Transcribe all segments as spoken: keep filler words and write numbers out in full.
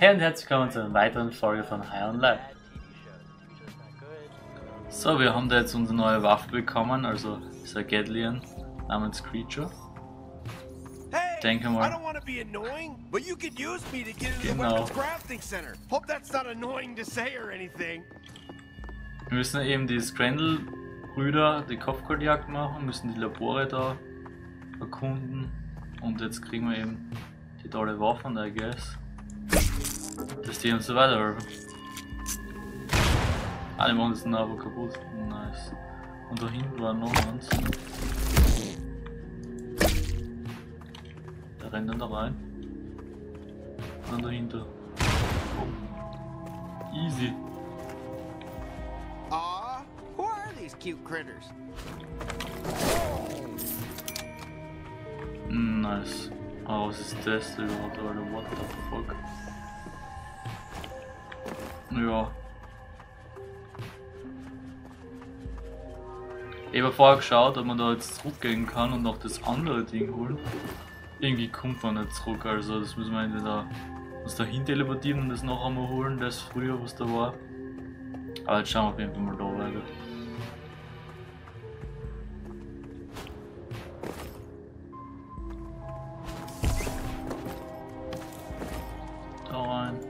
And that's kommen zu einer weiteren Folge von High on Life. So, wir haben da jetzt unsere neue Waffe bekommen, also dieser Gatlian namens Creature. Ich denke mal. Genau. Wir müssen eben die Skrendel Brüder die Kopfgeldjagd machen, müssen die Labore da erkunden und jetzt kriegen wir eben die tolle Waffen, I guess. Dass die uns weiterhelfen. Ah, die machen das Nabo kaputt. Nice. Und da hinten war noch eins. Der rennt dann da rein. Und dahinter. Oh. Easy. Ah, who are these cute critters? Nice. Oh, was ist das überhaupt? What the fuck? Ja. Ich habe vorher geschaut, ob man da jetzt zurückgehen kann und noch das andere Ding holen. Irgendwie kommt man nicht zurück, also das müssen wir entweder uns dahin teleportieren und das noch einmal holen, das früher was da war. Aber jetzt schauen wir auf jeden Fall mal da weiter. Da rein.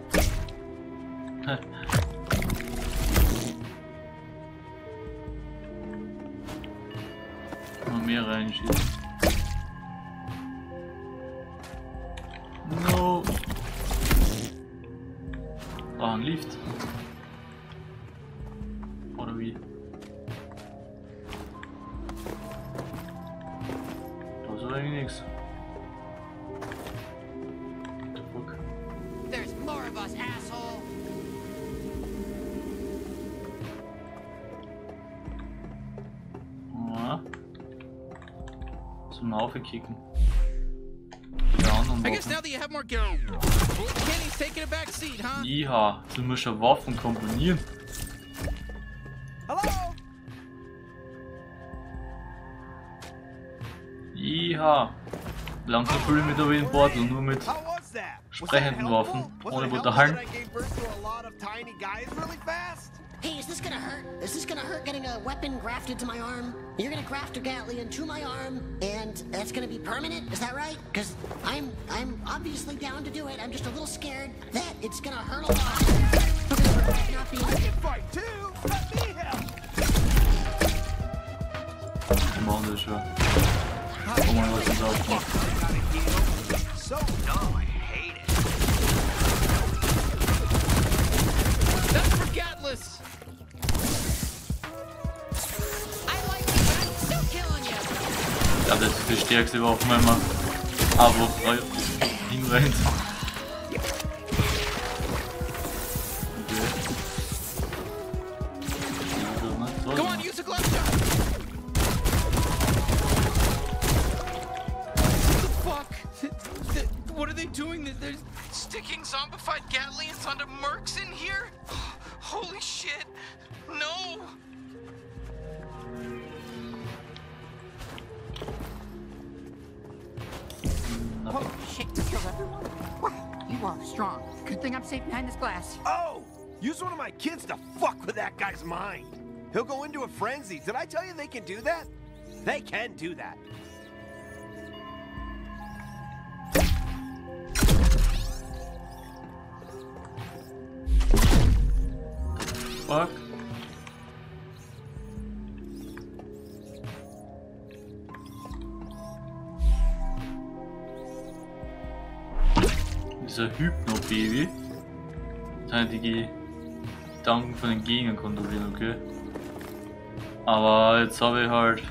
Mal mehr reinschießen. No. Ah, ein Lift. Oder wie? Da ist eigentlich nichts. What the fuck? There's more of us, asshole. Ah. Zum Aufkicken. I guess now that you have more gear, Kenny's taking a back seat, huh? Ja, du musst ja Waffen komponieren. Hello. Ja, langsam fühle ich mich da wie ein Portal, nur mit sprechenden Waffen, ohne Portalen. Hey, is this gonna hurt? Is this gonna hurt getting a weapon grafted to my arm? You're gonna graft a Gatlian to my arm, and that's gonna be permanent? Is that right? Because I'm I'm obviously down to do it. I'm just a little scared that it's gonna hurt a lot. Because we're might not be. We can fight too. Let me help. Come on, this show. Come on, let's go. So dumb. I hate it. That's for Gatless. Ja, das ist die stärkste Waffe, wenn man Abo hinrennt. What are they doing? They're sticking zombified Gatlians onto Mercs in here? Holy shit! No! Holy shit, to kill everyone? Wow, you are strong. Good thing I'm safe behind this glass. Oh! Use one of my kids to fuck with that guy's mind. He'll go into a frenzy. Did I tell you they can do that? They can do that. Fuck. Dieser Hypno-Baby. Kann die Gedanken von den Gegnern kontrollieren, okay? Aber jetzt habe ich halt.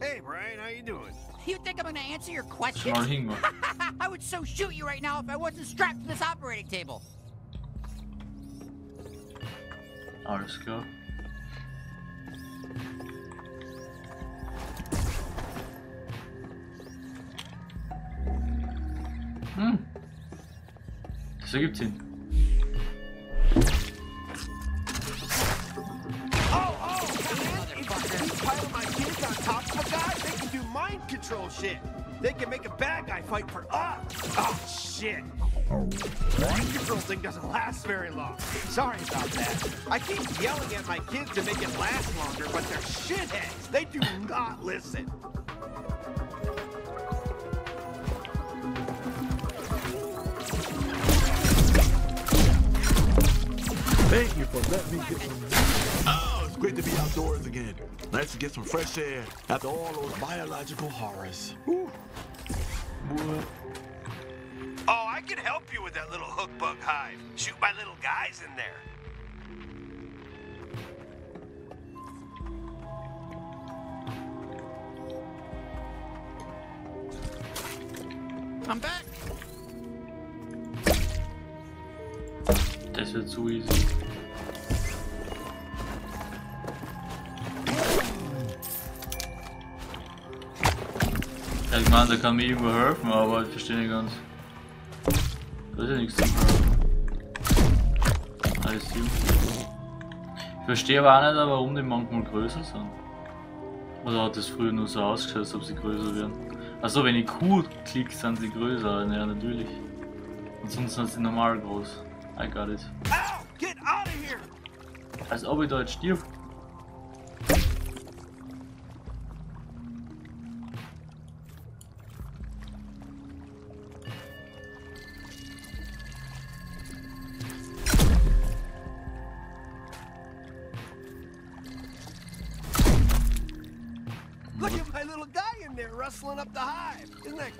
Hey Brian, how you doing? You think I'm gonna answer your question? I would so shoot you right now if I wasn't strapped to this operating table. Alles klar. Hm. So gibt's ihn. Oh, oh, if you pile my kids on top of a guy, they can do mind control shit. They can make a bad guy fight for us. Oh, shit. shit. The control thing doesn't last very long. Sorry about that. I keep yelling at my kids to make it last longer, but they're shitheads. They do not listen. Thank you for letting me get some. Oh, it's great to be outdoors again. Nice to get some fresh air after all those biological horrors. Ooh. Boy. Oh, I can help you with that little hook bug hive. Shoot my little guys in there. I'm back. This is too easy. Ich meine, da kann mir irgendwo helfen, aber ich verstehe nicht ganz. Das ist ja nichts zu helfen. Alles sinnvoll. Ich verstehe aber auch nicht, warum die manchmal größer sind. Oder hat das früher nur so ausgeschaut, als ob sie größer wären? Achso, wenn ich Q klicke, sind sie größer. Ja, natürlich. Und sonst sind sie normal groß. I got it. Ow, get out of here! Als ob ich da jetzt stirb.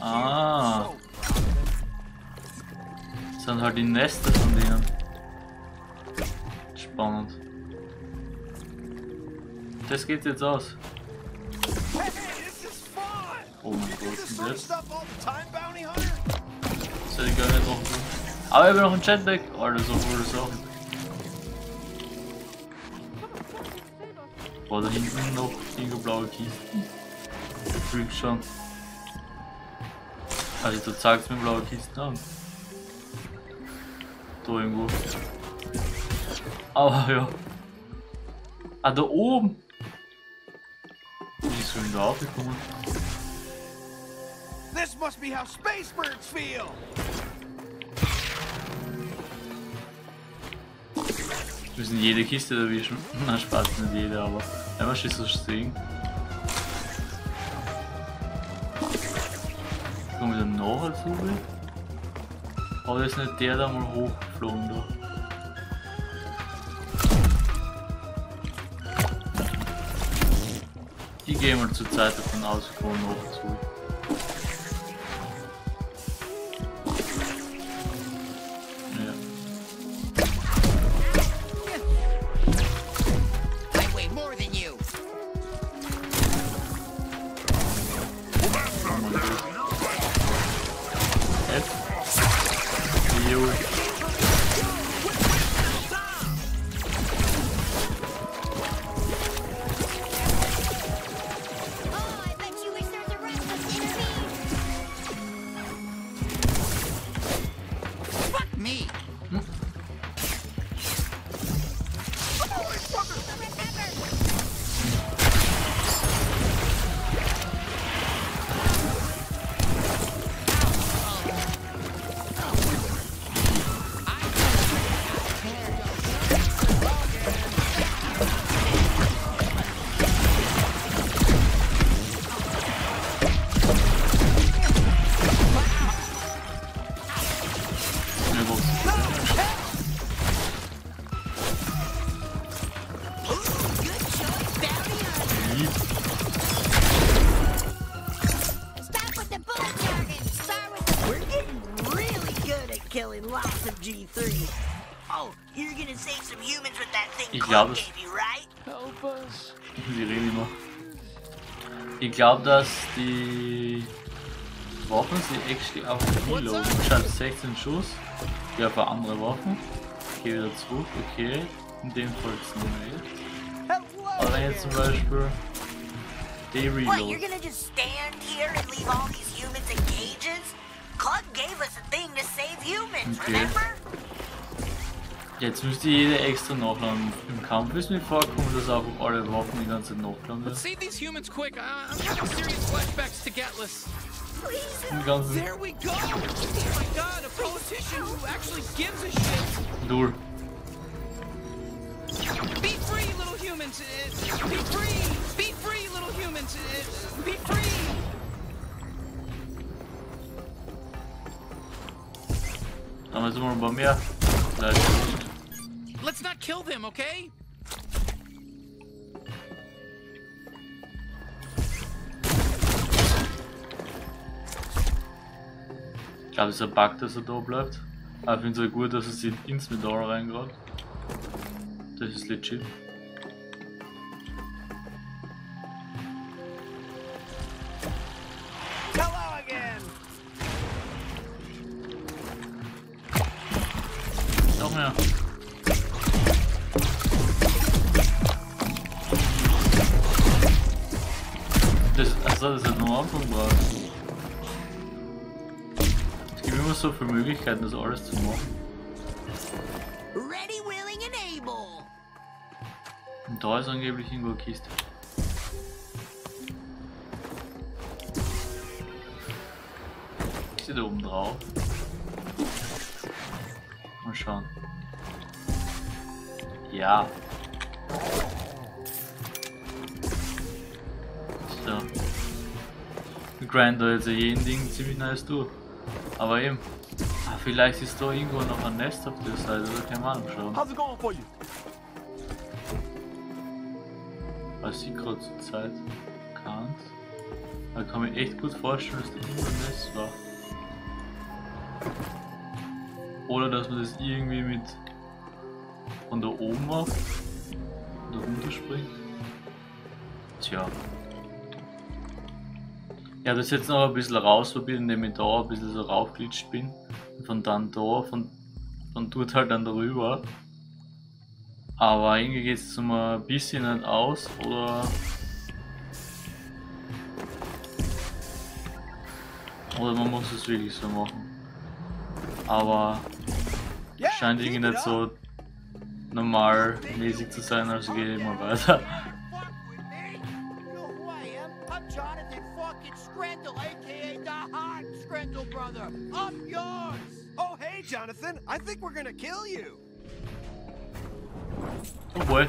Ah. Das sind halt die Nester von denen. Spannend. Das geht jetzt aus. Oh mein Gott, was ist denn das? Das hätte ich gar nicht drauf gemacht. Aber ich habe noch ein Jetpack. Alter, so coole Sachen. Boah, da hinten noch irgendwo blaue Kisten. Ich fühl's schon. Also du zeigst mir blaue Kisten an. Da irgendwo. Aber ja. Ah, da oben! Wie sind wir da aufgekommen? This must be how space birds feel! Wir müssen jede Kiste erwischen. Na, Spaß, nicht jede, aber einfach schon so stehen. Kommen wir dann noch als Hubel? Aber das ist nicht der, der mal hochgeflogen da. Ich gehe mal zur Zeit davon aus, ich komme noch zu. G three. Oh, you're gonna save some humans with that thing Club gave you, right? Help us. Sie reden immer. Ich glaube, dass die Waffen sie actually auf Reload. Ich habe sechzehn Schuss. Ich habe andere Waffen. Ich gehe wieder zurück. Okay. In dem Fall ist es nicht mehr. Aber wenn jetzt zum Beispiel die Reload. What, you're gonna just stand here and leave all these humans in cages? Club gave us a thing to save humans, okay. Remember? Jetzt müsst ihr jede extra nachladen. Im Kampf ist mir vorgekommen, dass auch alle Waffen die ganze Zeit nachladen wird. Save these humans quick. I'm having serious flashbacks to Gatlas. Please. There we go. Oh my God, a who actually gives a shit. Door. Be free, little humans. Be free. Be free, little humans. Be free. Let's not kill them, okay? Ich glaube, es ist ein Bug, dass er da bleibt. Aber ich finde es gut, dass es ins Metall reingeht. Das ist legit. So viele Möglichkeiten, das alles zu machen. Ready, willing, and able. Und da ist angeblich irgendwo eine Kiste. Ist sie da oben drauf? Mal schauen. Ja. So. Wir grinden da jetzt jeden Ding ziemlich nice durch. Aber eben, ah, vielleicht ist da irgendwo noch ein Nest auf der Seite, oder kann man anschauen. Was ich gerade zur Zeit kann, da kann ich mir echt gut vorstellen, dass da irgendwo ein Nest war. Oder dass man das irgendwie mit von da oben macht und da runterspringt. Tja. Ja, das jetzt noch ein bisschen rausprobiert, indem ich da ein bisschen so raufglitscht bin. Und von dann da, von, von dort halt dann darüber. Aber irgendwie geht es um ein bisschen nicht aus, oder. Oder man muss es wirklich so machen. Aber. Scheint irgendwie nicht so normalmäßig zu sein, also geht immer weiter. I'm yours! Oh hey Jonathan, I think we're gonna kill you! Oh boy.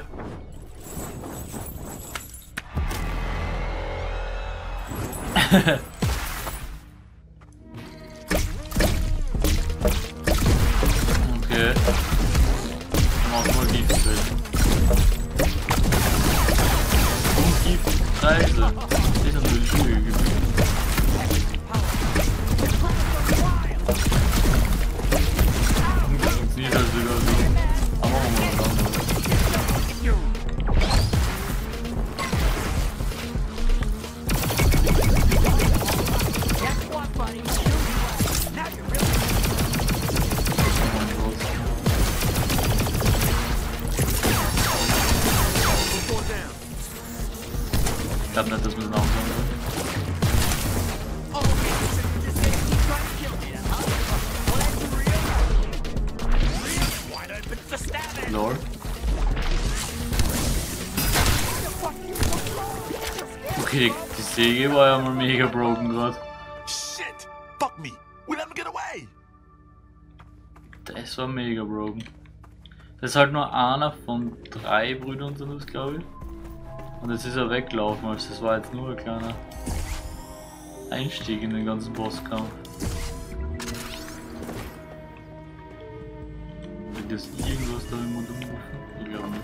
Okay. Mach mal Gift bitte. Und Gift, Scheiße. Das ist natürlich schwierig gewesen. Ich glaube nicht, dass wir es nachschauen können. Lord. Okay, die Säge war ja mal mega broken gerade. Shit! Fuck me! We never get away! Das war mega broken. Das ist halt nur einer von drei Brüdern unter uns, glaube ich. Und jetzt ist er weggelaufen, also das war jetzt nur ein kleiner Einstieg in den ganzen Bosskampf. Wird jetzt irgendwas da im Mund umrufen? Ich glaube nicht.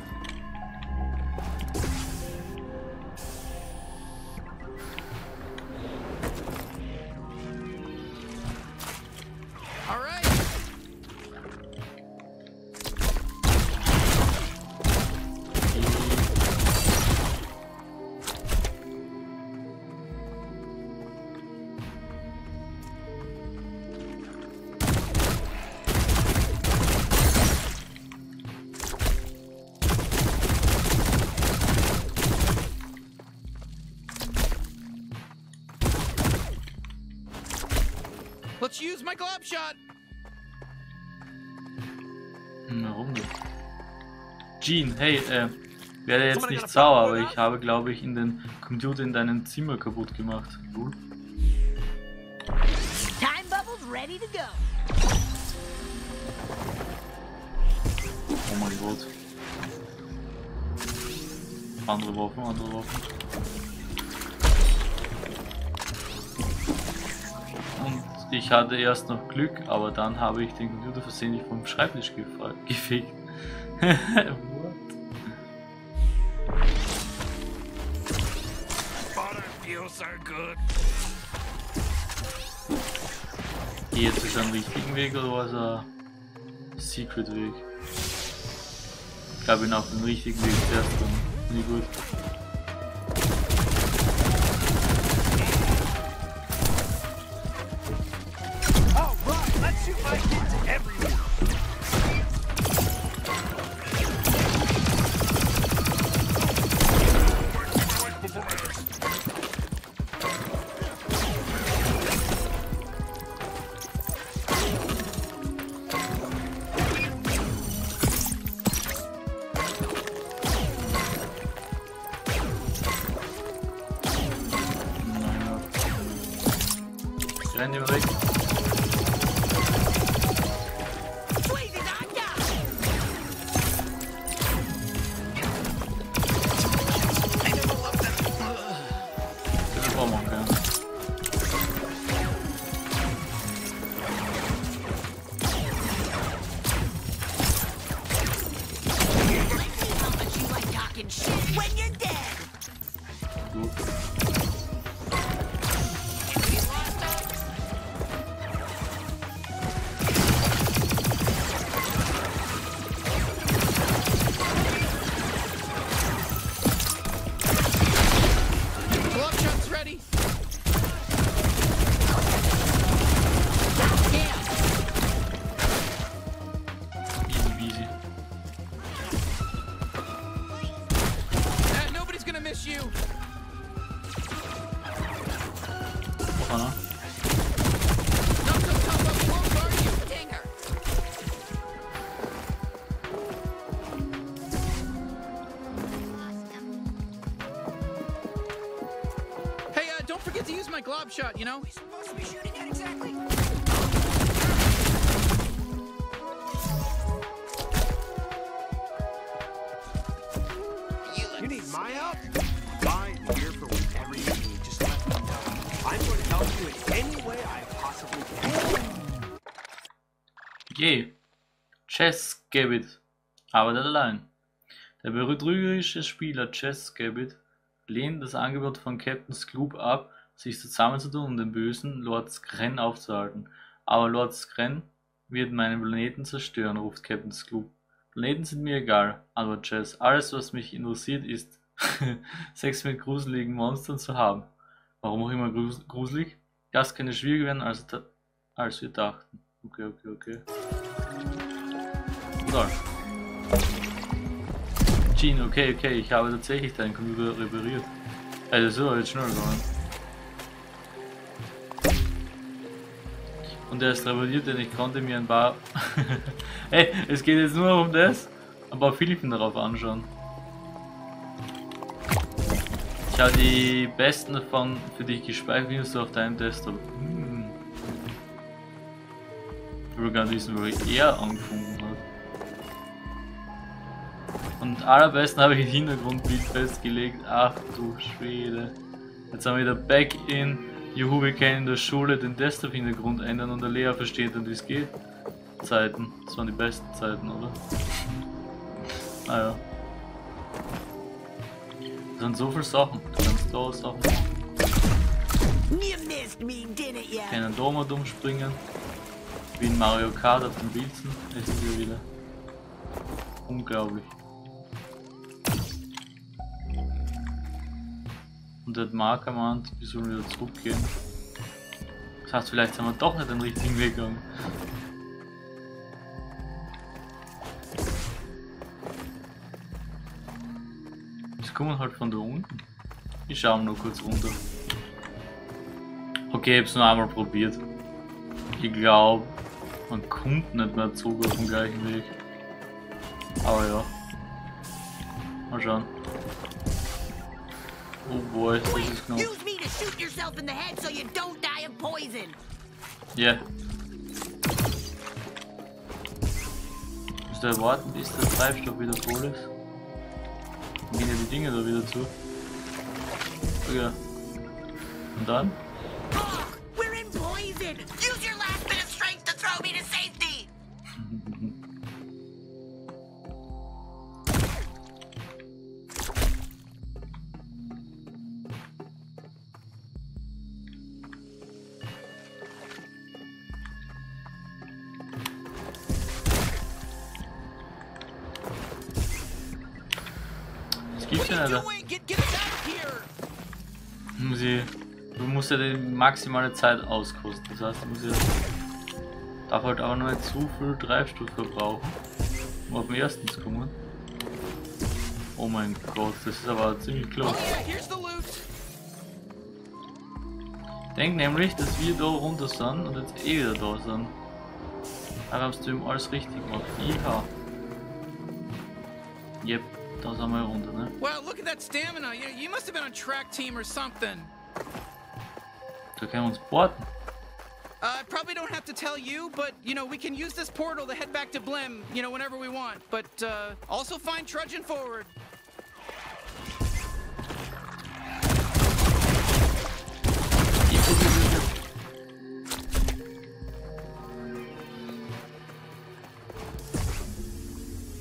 Let's use my glob shot. Warum nicht? Gene, hey, äh, werde jetzt nicht sauer, aber ich habe, glaube ich, in den Computer in deinem Zimmer kaputt gemacht. Cool. Time bubble's ready to go. Angebot. Andere Waffen, andere Waffen. Und ich hatte erst noch Glück, aber dann habe ich den Computer versehentlich vom Schreibtisch gefegt. Geh jetzt ist er einen richtigen Weg oder war es ein Secret Weg? Ich glaube, ich bin auf den richtigen Weg zuerst dann. Nicht gut. Glob shot, you know? We're supposed to be shooting at exactly. You, you need my help? I'm here for whatever you need. Just let me know. I'm going to help you in any way I possibly can. Yeah. Chess Gabbit. Arbeitet allein. Der betrügerische Spieler Chess Gabbit lehnt das Angebot von Captain Sclub ab, sich zusammenzutun, um den bösen Lord Skren aufzuhalten. Aber Lord Skren wird meinen Planeten zerstören, ruft Captain Sclub. Planeten sind mir egal, antwortet Chess. Alles, was mich interessiert, ist, Sex mit gruseligen Monstern zu haben. Warum auch immer grus gruselig? Das könnte schwieriger werden, als, als wir dachten. Okay, okay, okay. So. Gene, okay, okay, ich habe tatsächlich deinen Computer repariert. Also so, jetzt schneller gegangen. Und er ist repariert, denn ich konnte mir ein paar... Hey, es geht jetzt nur um das, ein paar Filmen darauf anschauen. Ich habe die besten davon für dich gespeichert, wie du auf deinem Desktop. Hm. Ich will gar nicht wissen, wo ich er angefunden habe. Und allerbesten habe ich ein Hintergrundbild festgelegt. Ach du Schwede. Jetzt haben wir wieder back in. Juhu, wir können in der Schule den Desktop-Hintergrund ändern und der Lehrer versteht dann, wie es geht. Zeiten, das waren die besten Zeiten, oder? Naja. Das sind so viele Sachen, ganz tolle Sachen. Wir können da mal umspringen. Wie in Mario Kart auf den Pilzen, es ist hier wieder. Unglaublich. Und der Marker meint, wir sollen wieder zurückgehen. Das heißt, vielleicht sind wir doch nicht den richtigen Weg gegangen. Jetzt kommen halt von da unten. Ich schaue nur kurz runter. Okay, ich habe es nur einmal probiert. Ich glaube, man kommt nicht mehr zurück auf den gleichen Weg. Aber ja. Mal schauen. Oh boy, this is no. Use me to shoot yourself in the head so you don't die of poison. Yeah. Musst du erwarten, bis der Treibstoff wieder voll ist. Dann gehen ja die Dinge da wieder zu. Ja. Und dann? Du musst ja die maximale Zeit auskosten, das heißt, du musst ja, darf halt auch noch nicht zu viel Treibstoff verbrauchen, um auf den ersten zu kommen. Oh mein Gott, das ist aber ziemlich close. Denk nämlich, dass wir da runter sind und jetzt eh wieder da sind. Aber haben sie alles richtig gemacht. Iha. Yep. Wow, look at that stamina. You, you must have been on track team or something. What? I probably don't have to tell you, but you know, we can use this portal to head back to Blim, you know, whenever we want. But uh, also find Trudgeon forward.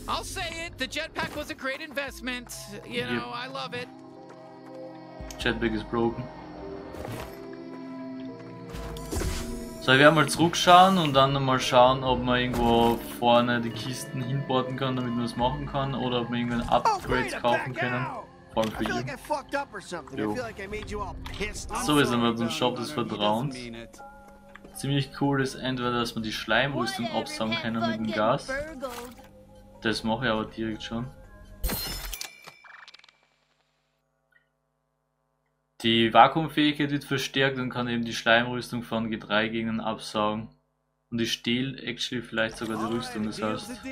I'll say it, the jetpack was a great investment. You know, yep. I love it. Jetpack is broken. So, wir werden mal zurückschauen und dann mal schauen, ob man irgendwo vorne die Kisten hinporten kann, damit man das machen kann, oder ob wir irgendwann Upgrades kaufen können. Vor allem für ihn. So, wir sind wir zum Shop des Vertrauens. Ziemlich cool ist entweder, dass man die Schleimrüstung absaugen kann mit dem Gas. Das mache ich aber direkt schon. Die Vakuumfähigkeit wird verstärkt und kann eben die Schleimrüstung von G drei Gegnern absaugen. Und ich stehle actually vielleicht sogar die Rüstung, das heißt,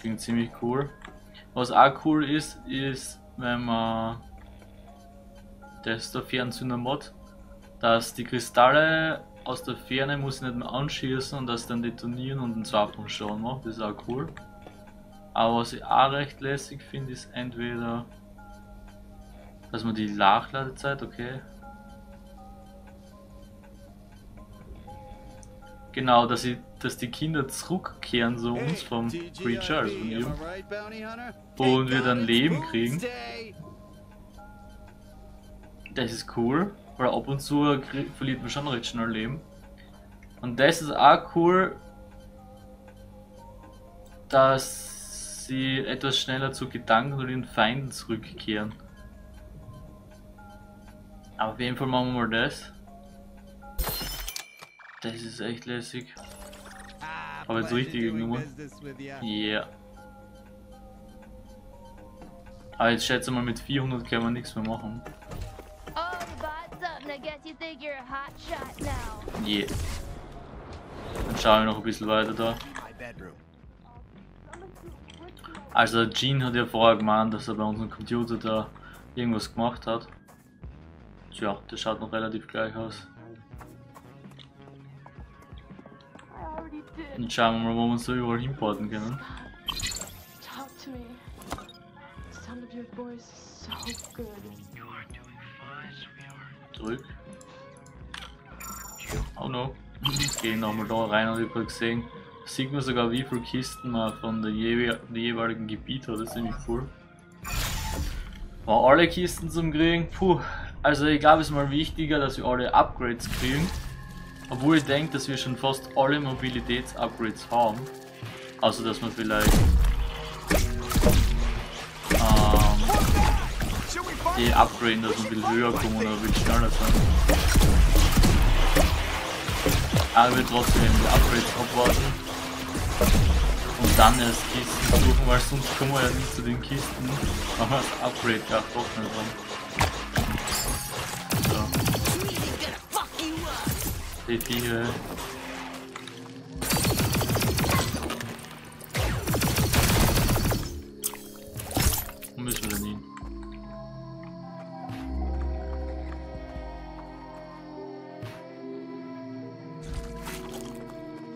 klingt ziemlich cool. Was auch cool ist, ist, wenn man das der Fernzünder-Mod, dass die Kristalle aus der Ferne muss ich nicht mehr anschießen und das dann detonieren und einen Zweikampf schauen macht, das ist auch cool. Aber was ich auch recht lässig finde, ist entweder, dass man die Nachladezeit, okay. Genau, dass, ich, dass die Kinder zurückkehren zu uns vom Creature, also von ihm, und wir dann Leben kriegen. Das ist cool, weil ab und zu verliert man schon recht schnell Leben. Und das ist auch cool, dass sie etwas schneller zu Gedanken oder den Feinden zurückkehren. Aber auf jeden Fall machen wir mal das. Das ist echt lässig. Aber jetzt richtig Nummer. Yeah. Aber jetzt schätze mal, mit vierhundert können wir nichts mehr machen. Yeah. Dann schauen wir noch ein bisschen weiter da. Also Gene hat ja vorher gemeint, dass er bei unserem Computer da irgendwas gemacht hat. Tja, das schaut noch relativ gleich aus. Dann schauen wir mal, wo wir uns so überall importen können. Zurück. Oh no. Gehen nochmal da rein und ich habe gesehen. Sieht man sogar, wie viele Kisten man von der jeweiligen Gebiet hat, das ist ziemlich cool. War alle Kisten zum Kriegen, puh, also ich glaube es ist mal wichtiger, dass wir alle Upgrades kriegen. Obwohl ich denke, dass wir schon fast alle Mobilitäts-Upgrades haben. Also dass man vielleicht ähm, die upgraden, dass man ein bisschen höher kommen oder ein bisschen schneller sein. Aber wir trotzdem die Upgrades abwarten. Und dann erst Kisten suchen, weil sonst kommen wir ja nicht zu den Kisten. Machen wir das Upgrade gar doch nicht dran. So. Die Viecher. Wo müssen wir denn hin?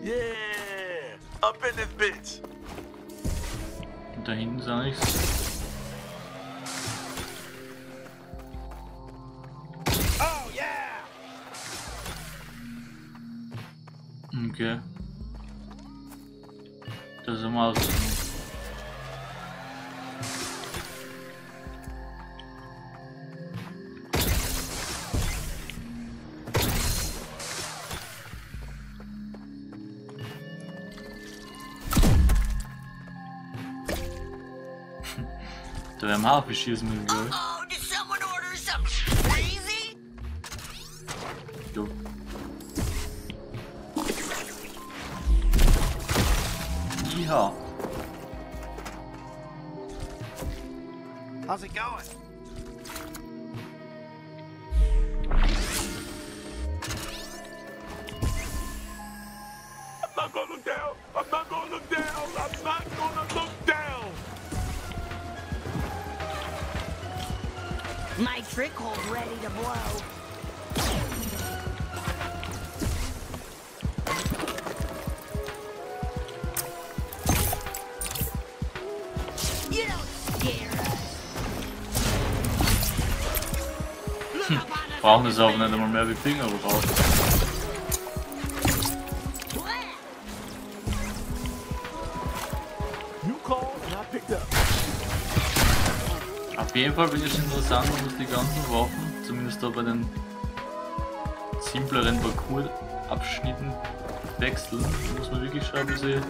Yeah! Up in this bitch! Dane's ice. Oh yeah. Okay. Doesn't matter to me. Damn, half issues moving away. Oh, did someone order some crazy? Go. Yeehaw. How's it going? I'm not gonna look down. I'm not gonna look down. I'm not gonna look down. My trick hole's ready to blow. You don't scare us. Well, there's oven and there will maybe ping over all. Auf jeden Fall bin ich interessant, man muss die ganzen Waffen, zumindest da bei den simpleren Parcours-Abschnitten wechseln. Da muss man wirklich schauen, wie sie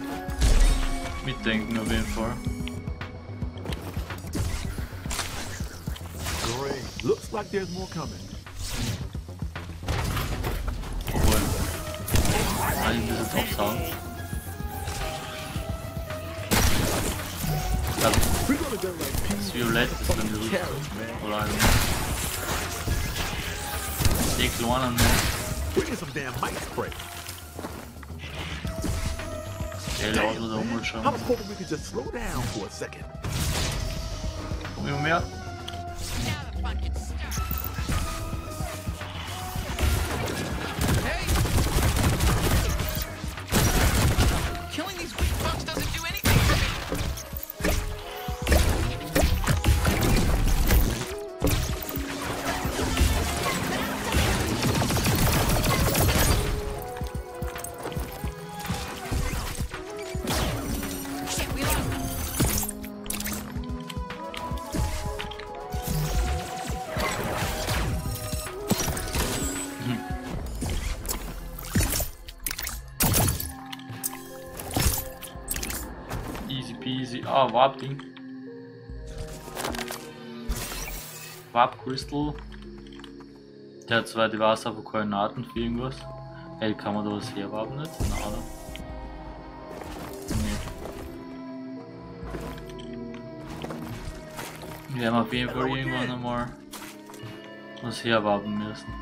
mitdenken auf jeden Fall. Great. Looks like there's more coming. Obwohl, eigentlich ist es auch Sound. Das Violett ist dann die Rüstung, oder also die Klonen. Der Laut oder Umweltschaden. Komm immer mehr. Oh, Warp Ding. Warp Crystal. Der hat zwar die Wasser, aber Koordinaten für irgendwas. Hey, kann man da was herwarpen jetzt? Na, oder? Nee. Wir haben auf jeden Fall irgendwann einmal was herwarpen müssen.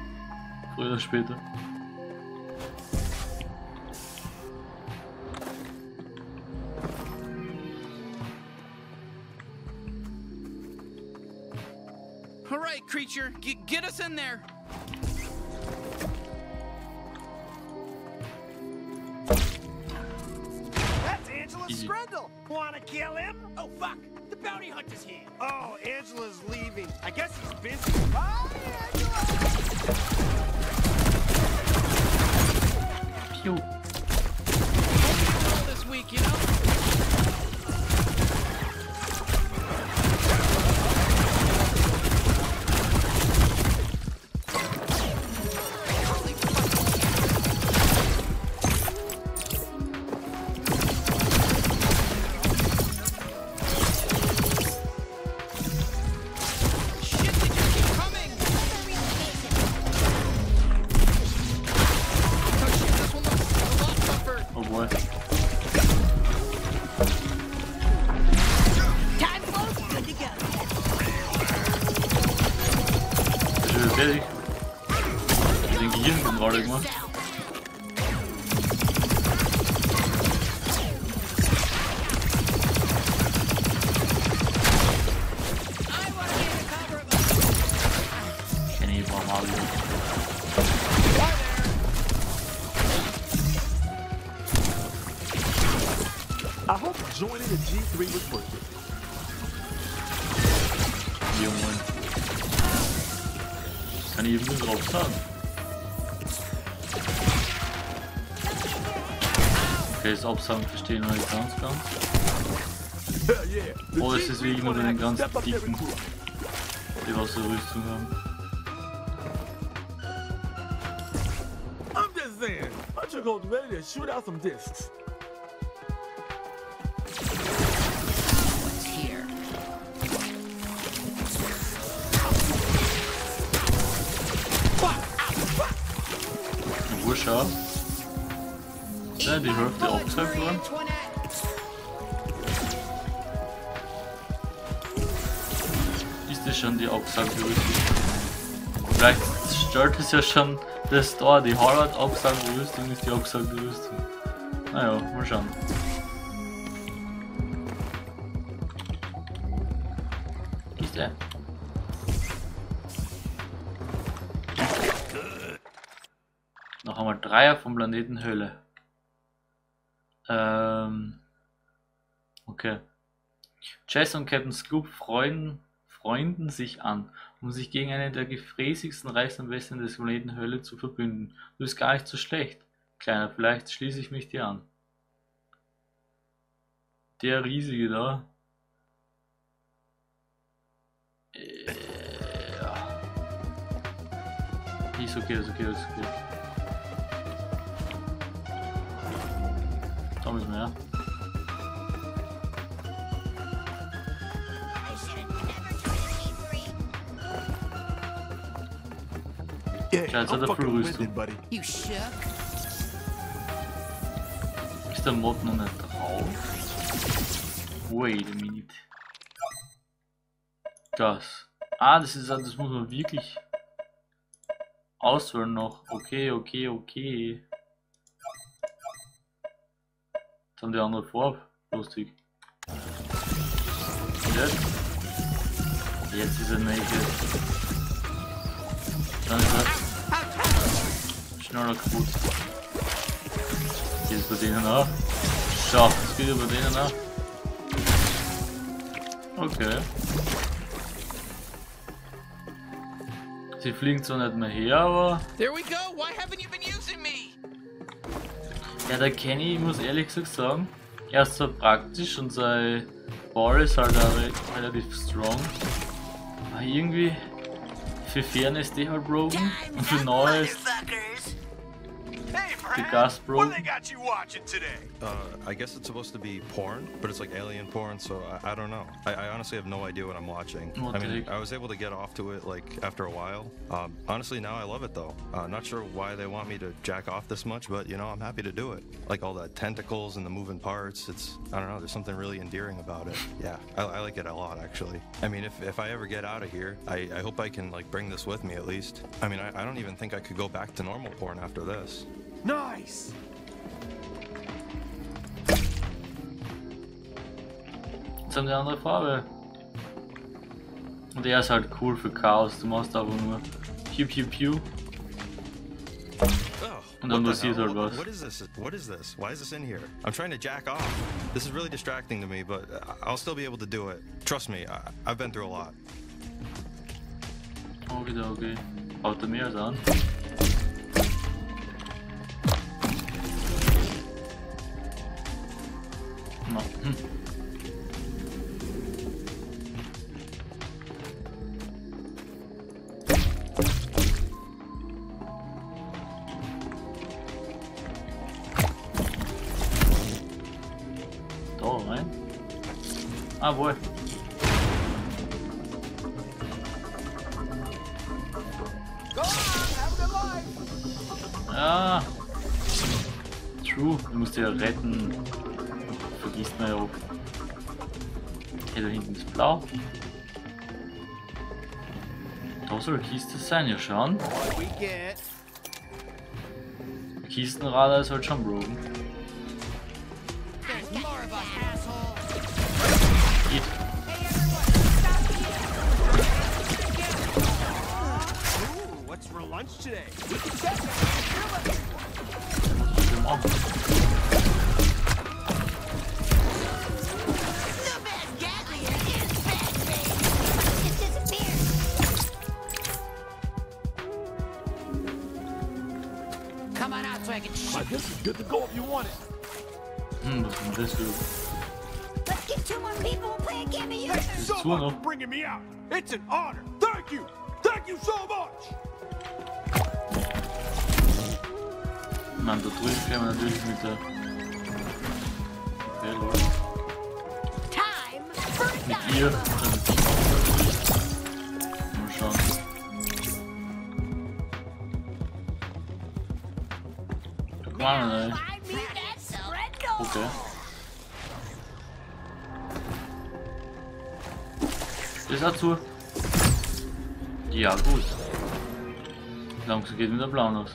Früher oder später. Creature, G get us in there. That's Angela Skrendel. Wanna kill him? Oh fuck! The bounty hunter's here. Oh, Angela's leaving. I guess he's busy. Bye, Angela. Pew. Hope you this week, you know. I hope joining the G three was worth it. Jongen. Ik kan hier niet op staan. Oké, is opstaan verstehen als ik dans kan. Oh, es ist wie immer nur den ganzen Dicken, die was so Rüstung haben. I'm just saying, Patrick's ready to shoot out some discs. Ein Wurscher. Ja, die Hälfte abgetrefft worden. Schon die Absage Rüstung. Vielleicht stört es ja schon das da, die Harvard Absage Rüstung ist die Absage Rüstung. Naja, mal schauen. Ist der? Noch einmal Dreier vom Planeten Hölle. Ähm. Okay. Chess und Captain Sclub freuen. Freunden sich an, um sich gegen eine der gefräßigsten Reichsanwesen des Planeten Hölle zu verbünden. Du bist gar nicht so schlecht, Kleiner, vielleicht schließe ich mich dir an. Der Riesige da. Äh, ja. Ist okay, ist okay, ist okay. Da müssen wir ja. Ja, jetzt hat er viel Rüstung. Ist der Mod noch nicht drauf? Wait a minute. Das. Ah, das ist, das muss man wirklich auswählen noch. Okay, okay, okay. Jetzt haben die andere Farbe. Lustig. Jetzt. Jetzt ist er naked. Dann ist das schneller kaputt. Geht es bei denen nach? Schau, es geht über denen nach. Okay. Sie fliegen zwar nicht mehr her, aber... Ja, der Kenny, ich muss ehrlich gesagt sagen, er ist zwar praktisch und sein Ball ist halt auch relativ strong. Aber irgendwie... Für Fairness die halt broken und für Neues die Gas broken. Uh, I guess it's supposed to be porn, but it's like alien porn, so I, I don't know. I, I honestly have no idea what I'm watching. I mean, I was able to get off to it like after a while. Um, honestly, now I love it though. Uh, not sure why they want me to jack off this much, but you know, I'm happy to do it. Like all the tentacles and the moving parts, it's, I don't know, there's something really endearing about it. Yeah, I, I like it a lot actually. I mean, if, if I ever get out of here, I, I hope I can like bring this with me at least. I mean, I, I don't even think I could go back to normal porn after this. Nice! Jetzt haben die andere Farbe. Und er ist halt cool für Chaos, du machst aber nur Piu Piu Piu. Und dann passiert halt was. What is this? What is this? Why is this in here? I'm trying to jack off. This is really distracting to me, but I'll still be able to do it. Trust me, I, I've been through a lot. Okay, okay. Haut er mir das an? No. Hm. Ah, wohl. Ja. True, du musst ja retten. Vergiss mal ja auch. Hey, da hinten ist blau. Da soll Kiste sein, ja schon. Kistenradar ist halt schon broken. Today. We can set them. The best Gatlian is bad, babe. Good to go if you want it. Mm, this dude. Let's get two more people and play a game of you. Hey, so much for bringing me out. It's an honor. Thank you. Thank you so much. Mam do trójkę, mam nadzieję, że mi to... Wielu. Nikir. Muszą. Tak mamy, okay. Ist dazu? Ja, gut. Langsam geht mit der blauen aus.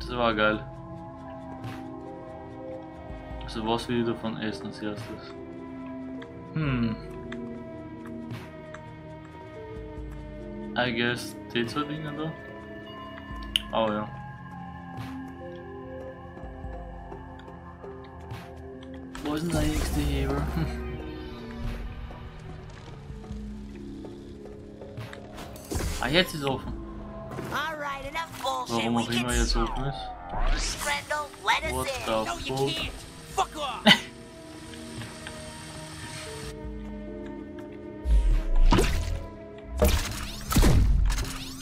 Das war geil. Also was will ich davon essen als erstes? Hm. I guess die zwei Dinge da? Oh ja. Wo ist denn der nächste Hebel? Ah, jetzt ist offen. Warum auch immer jetzt offen ist. What the fuck?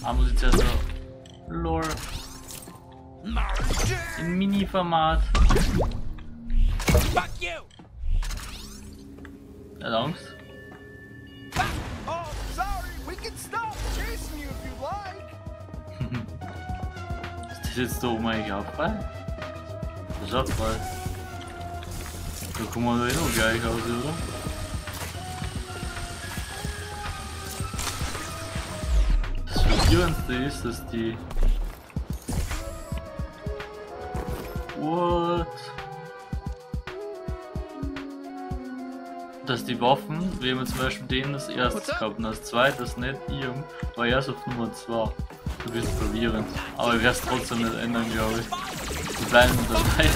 Ah, muss ich zuerst noch Lore in Mini-Format. Fuck you! That Angst? Oh, sorry, we can stop chasing you if you like! Ist das jetzt da oben eigentlich abfallen? Das ist abfallen. Da kommen wir doch eh noch gleich raus, oder? Das Verwirrendste ist, dass die... What? Dass die Waffen, wir haben zum Beispiel den das erste gehabt und das zweite, das nicht ihrem, war erst auf Nummer zwei. Du bist verwirrend. Aber ich werde es trotzdem nicht ändern, glaube ich. Wir bleiben dabei.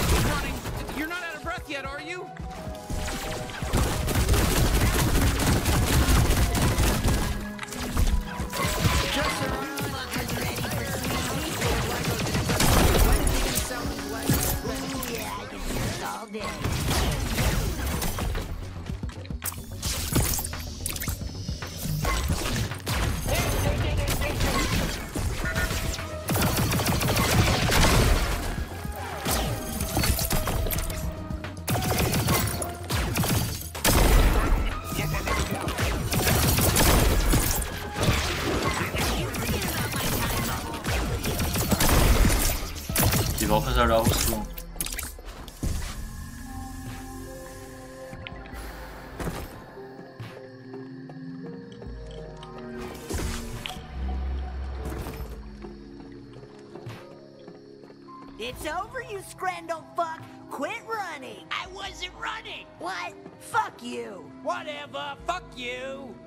It's over, you Skrendel fuck! Quit running! I wasn't running! What? Fuck you! Whatever, fuck you!